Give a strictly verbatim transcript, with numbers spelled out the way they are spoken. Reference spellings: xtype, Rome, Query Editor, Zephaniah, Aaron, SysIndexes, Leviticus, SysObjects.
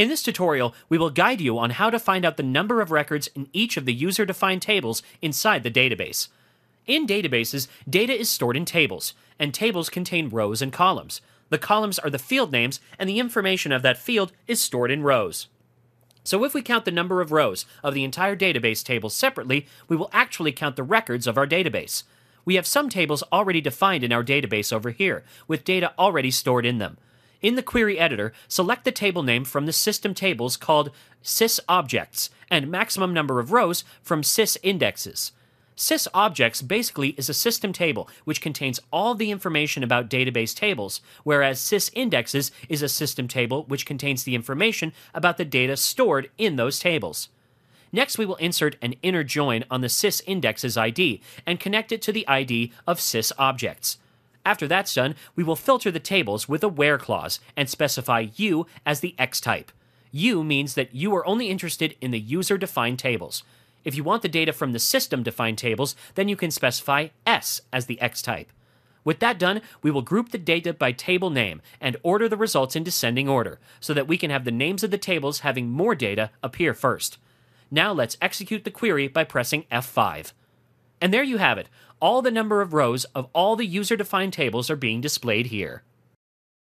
In this tutorial, we will guide you on how to find out the number of records in each of the user-defined tables inside the database. In databases, data is stored in tables, and tables contain rows and columns. The columns are the field names, and the information of that field is stored in rows. So if we count the number of rows of the entire database table separately, we will actually count the records of our database. We have some tables already defined in our database over here, with data already stored in them. In the query editor, select the table name from the system tables called SysObjects and maximum number of rows from SysIndexes. SysObjects basically is a system table which contains all the information about database tables, whereas SysIndexes is a system table which contains the information about the data stored in those tables. Next, we will insert an inner join on the SysIndexes I D and connect it to the I D of SysObjects. After that's done, we will filter the tables with a WHERE clause and specify U as the xtype. U means that you are only interested in the user-defined tables. If you want the data from the system-defined tables, then you can specify S as the xtype. With that done, we will group the data by table name and order the results in descending order, so that we can have the names of the tables having more data appear first. Now let's execute the query by pressing F five. And there you have it. All the number of rows of all the user-defined tables are being displayed here.